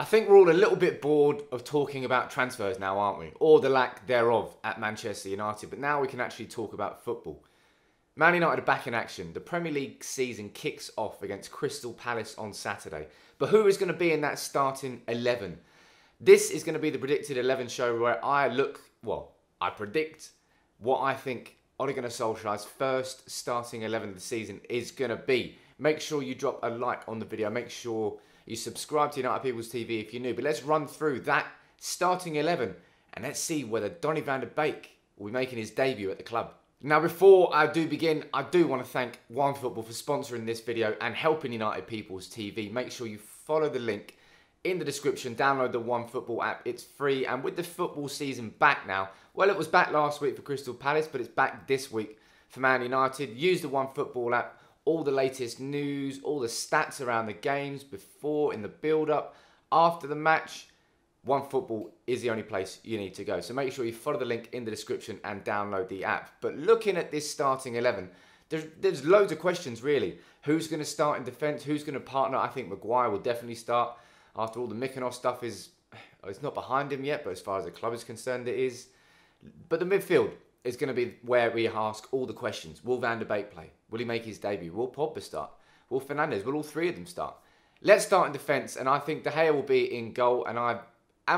I think we're all a little bit bored of talking about transfers now, aren't we? Or the lack thereof at Manchester United. But now we can actually talk about football. Man United are back in action. The Premier League season kicks off against Crystal Palace on Saturday. But who is going to be in that starting 11? This is going to be the predicted 11 show where I look, well, I predict what I think Ole Gunnar Solskjaer's first starting 11 of the season is going to be. Make sure you drop a like on the video. Make sure you subscribe to United People's TV if you're new. But let's run through that starting 11 and let's see whether Donny van de Beek will be making his debut at the club. Now, before I do begin, I do want to thank OneFootball for sponsoring this video and helping United People's TV. Make sure you follow the link in the description. Download the OneFootball app. It's free. And with the football season back now, well, it was back last week for Crystal Palace, but it's back this week for Man United. Use the OneFootball app. All the latest news, all the stats around the games, before, in the build-up, after the match. OneFootball is the only place you need to go. So make sure you follow the link in the description and download the app. But looking at this starting 11, there's loads of questions really. Who's going to start in defence? Who's going to partner? I think Maguire will definitely start. After all, the Mykonos stuff is, it's not behind him yet, but as far as the club is concerned, it is. But the midfield is going to be where we ask all the questions. Will Van de Beek play? Will he make his debut? Will Pogba start? Will Fernandes? Will all three of them start? Let's start in defence, and I think De Gea will be in goal, and I'm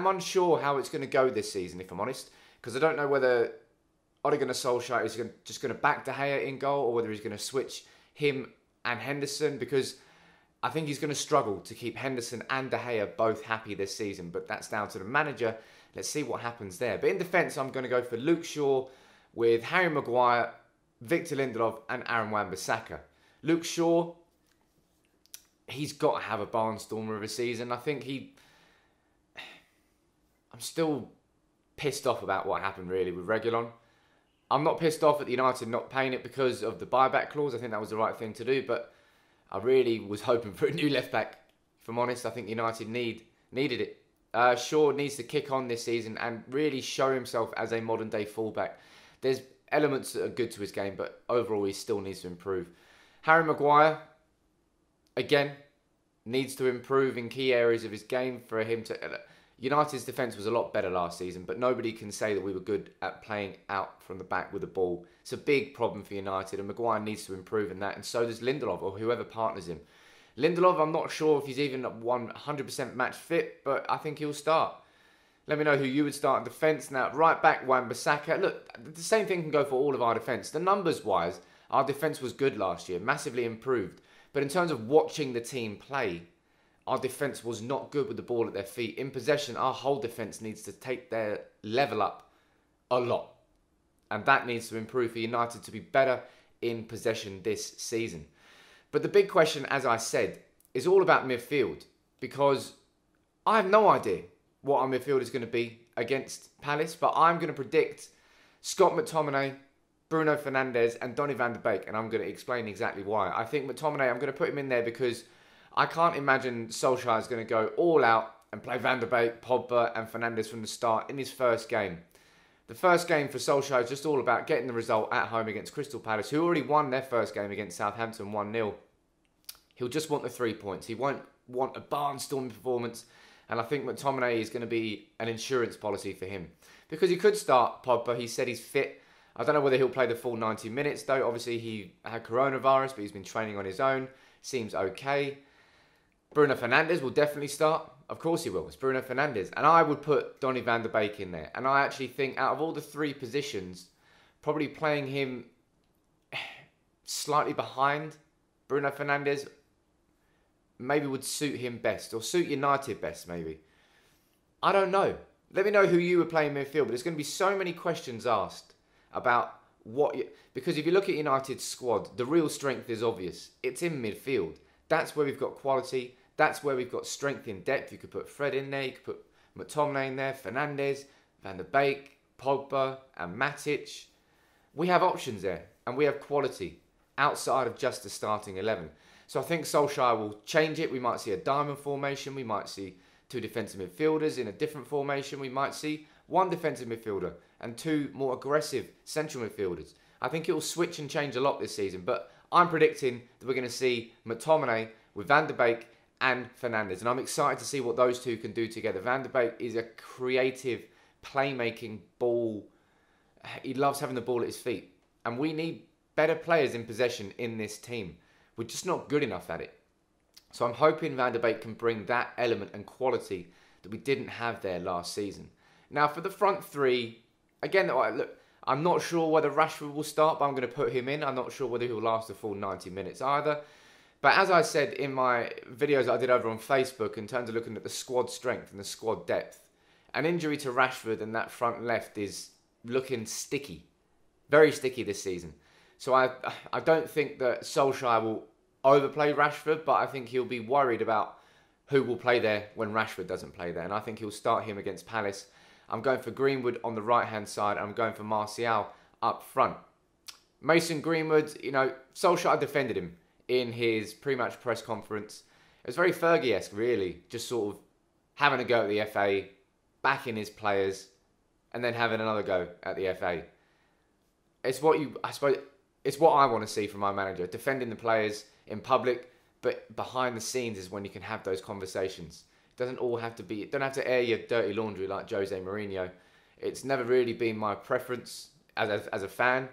unsure how it's going to go this season, if I'm honest, because I don't know whether Ole Gunnar Solskjaer is just going to back De Gea in goal or whether he's going to switch him and Henderson, because I think he's going to struggle to keep Henderson and De Gea both happy this season, but that's down to the manager. Let's see what happens there. But in defence, I'm going to go for Luke Shaw with Harry Maguire, Victor Lindelof and Aaron Wan-Bissaka. Luke Shaw, he's got to have a barnstormer of a season. I think he... I'm still pissed off about what happened, really, with Reguilon. I'm not pissed off at the United not paying it because of the buyback clause. I think that was the right thing to do, but I really was hoping for a new left-back. If I'm honest, I think United needed it. Shaw needs to kick on this season and really show himself as a modern-day fullback. There's elements that are good to his game, but overall he still needs to improve. Harry Maguire, again, needs to improve in key areas of his game for him to... United's defence was a lot better last season, but nobody can say that we were good at playing out from the back with the ball. It's a big problem for United, and Maguire needs to improve in that, and so does Lindelof, or whoever partners him. Lindelof, I'm not sure if he's even 100% match fit, but I think he'll start. Let me know who you would start in defence. Now, right back, Wan-Bissaka. Look, the same thing can go for all of our defence. The numbers-wise, our defence was good last year, massively improved. But in terms of watching the team play, our defence was not good with the ball at their feet. In possession, our whole defence needs to take their level up a lot. And that needs to improve for United to be better in possession this season. But the big question, as I said, is all about midfield. Because I have no idea what our midfield is going to be against Palace, but I'm going to predict Scott McTominay, Bruno Fernandes and Donny van de Beek, and I'm going to explain exactly why. I think McTominay, I'm going to put him in there because I can't imagine Solskjaer is going to go all out and play Van de Beek, Pogba and Fernandes from the start in his first game. The first game for Solskjaer is just all about getting the result at home against Crystal Palace, who already won their first game against Southampton 1-0. He'll just want the 3 points. He won't want a barnstorming performance. And I think McTominay is going to be an insurance policy for him. Because he could start Pogba. He said he's fit. I don't know whether he'll play the full 90 minutes, though. Obviously, he had coronavirus, but he's been training on his own. Seems okay. Bruno Fernandes will definitely start. Of course he will. It's Bruno Fernandes. And I would put Donny van de Beek in there. And I actually think out of all the three positions, probably playing him slightly behind Bruno Fernandes maybe would suit him best, or suit United best, maybe. I don't know. Let me know who you would play in midfield, but there's going to be so many questions asked about what... Because if you look at United's squad, the real strength is obvious. It's in midfield. That's where we've got quality. That's where we've got strength in depth. You could put Fred in there. You could put McTominay in there, Fernandes, Van de Beek, Pogba, and Matic. We have options there, and we have quality outside of just the starting 11. So I think Solskjaer will change it. We might see a diamond formation. We might see two defensive midfielders in a different formation. We might see one defensive midfielder and two more aggressive central midfielders. I think it will switch and change a lot this season. But I'm predicting that we're going to see McTominay with Van de Beek and Fernandes. And I'm excited to see what those two can do together. Van de Beek is a creative, playmaking ball. He loves having the ball at his feet. And we need better players in possession in this team. We're just not good enough at it. So I'm hoping Van de Beek can bring that element and quality that we didn't have there last season. Now for the front three, again, look, I'm not sure whether Rashford will start, but I'm going to put him in. I'm not sure whether he'll last the full 90 minutes either. But as I said in my videos that I did over on Facebook, in terms of looking at the squad strength and the squad depth, an injury to Rashford and that front left is looking sticky. Very sticky this season. So I don't think that Solskjaer will overplay Rashford, but I think he'll be worried about who will play there when Rashford doesn't play there. And I think he'll start him against Palace. I'm going for Greenwood on the right-hand side. I'm going for Martial up front. Mason Greenwood, you know, Solskjaer defended him in his pre-match press conference. It was very Fergie-esque, really. Just sort of having a go at the FA, backing his players, and then having another go at the FA. It's what you, I suppose, it's what I want to see from my manager. Defending the players in public, but behind the scenes is when you can have those conversations. Doesn't all have to be, don't have to air your dirty laundry like Jose Mourinho. It's never really been my preference as a fan.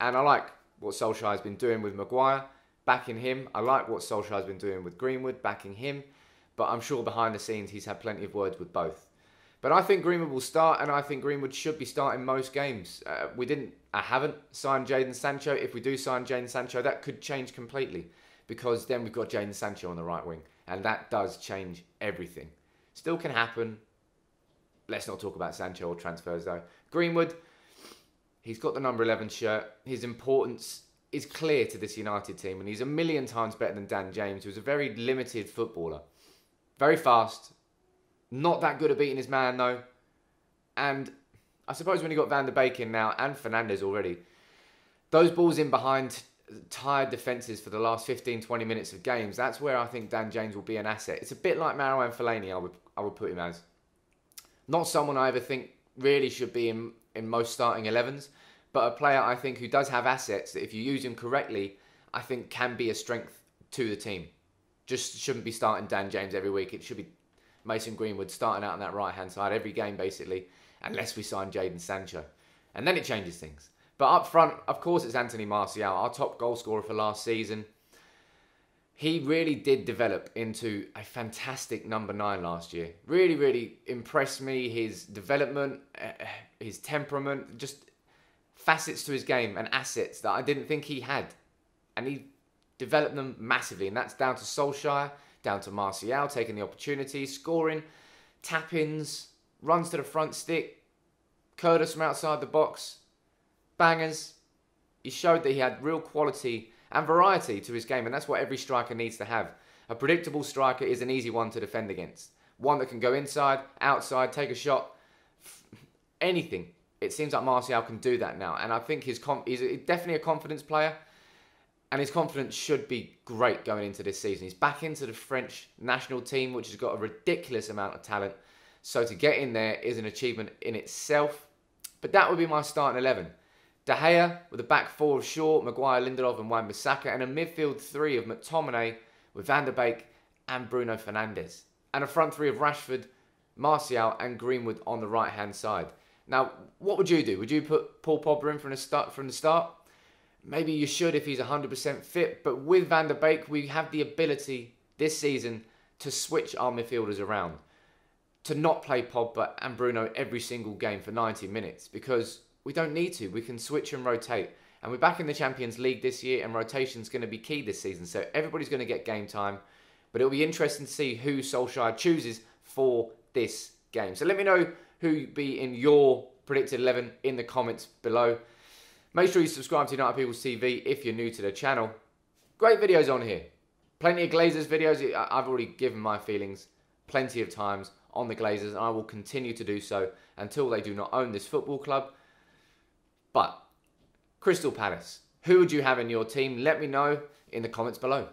And I like what Solskjaer's been doing with Maguire, backing him. I like what Solskjaer's been doing with Greenwood, backing him. But I'm sure behind the scenes he's had plenty of words with both. But I think Greenwood will start, and I think Greenwood should be starting most games. I haven't signed Jadon Sancho. If we do sign Jadon Sancho, that could change completely, because then we've got Jadon Sancho on the right wing. And that does change everything. Still can happen. Let's not talk about Sancho or transfers though. Greenwood, he's got the number 11 shirt. His importance is clear to this United team. And he's a million times better than Dan James, who's a very limited footballer. Very fast. Not that good at beating his man though. And I suppose when you got Van de Beek in now and Fernandes already, those balls in behind tired defences for the last 15-20 minutes of games, that's where I think Dan James will be an asset. It's a bit like Marouane Fellaini, I would put him as. Not someone I ever think really should be in most starting 11s, but a player I think who does have assets that if you use him correctly, I think can be a strength to the team. Just shouldn't be starting Dan James every week. It should be Mason Greenwood starting out on that right-hand side every game basically, unless we sign Jadon Sancho. And then it changes things. But up front, of course, it's Anthony Martial, our top goal scorer for last season. He really did develop into a fantastic number 9 last year. Really, really impressed me. His development, his temperament, just facets to his game and assets that I didn't think he had. And he developed them massively. And that's down to Solskjaer, down to Martial, taking the opportunities, scoring, tap-ins, runs to the front stick, curves from outside the box. Bangers. He showed that he had real quality and variety to his game, and that's what every striker needs to have. A predictable striker is an easy one to defend against. One that can go inside, outside, take a shot, anything. It seems like Martial can do that now, and I think he's definitely a confidence player, and his confidence should be great going into this season. He's back into the French national team, which has got a ridiculous amount of talent, so to get in there is an achievement in itself. But that would be my starting 11. De Gea with a back four of Shaw, Maguire, Lindelof and Wan-Bissaka, and a midfield three of McTominay with Van de Beek and Bruno Fernandes. And a front three of Rashford, Martial and Greenwood on the right-hand side. Now, what would you do? Would you put Paul Pogba in from the start? Maybe you should if he's 100% fit, but with Van de Beek, we have the ability this season to switch our midfielders around. To not play Pogba and Bruno every single game for 90 minutes, because we don't need to. We can switch and rotate. And we're back in the Champions League this year, and rotation's going to be key this season. So everybody's going to get game time. But it'll be interesting to see who Solskjaer chooses for this game. So let me know who'd be in your predicted 11 in the comments below. Make sure you subscribe to United People's TV if you're new to the channel. Great videos on here. Plenty of Glazers videos. I've already given my feelings plenty of times on the Glazers, and I will continue to do so until they do not own this football club. But Crystal Palace, who would you have in your team? Let me know in the comments below.